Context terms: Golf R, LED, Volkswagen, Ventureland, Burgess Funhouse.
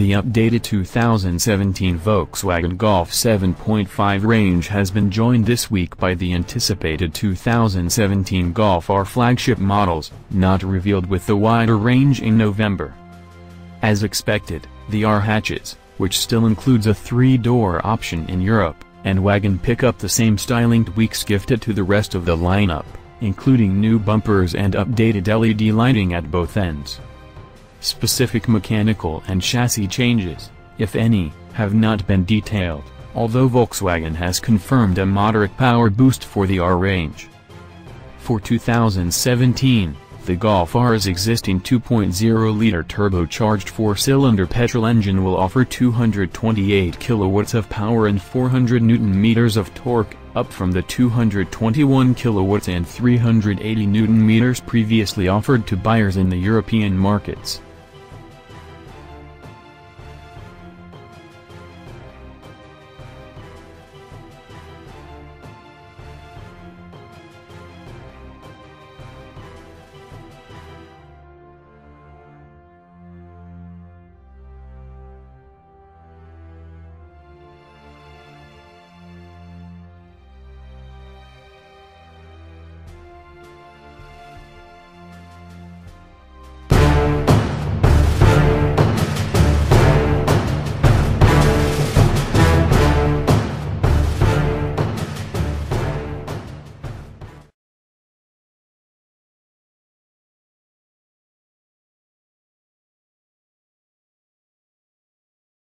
The updated 2017 Volkswagen Golf 7.5 range has been joined this week by the anticipated 2017 Golf R flagship models, not revealed with the wider range in November. As expected, the R hatches, which still includes a three-door option in Europe, and wagon pick up the same styling tweaks gifted to the rest of the lineup, including new bumpers and updated LED lighting at both ends. Specific mechanical and chassis changes, if any, have not been detailed, although Volkswagen has confirmed a moderate power boost for the R range. For 2017, the Golf R's existing 2.0-liter turbocharged four-cylinder petrol engine will offer 228 kilowatts of power and 400 newton-meters of torque, up from the 221 kilowatts and 380 newton-meters previously offered to buyers in the European markets.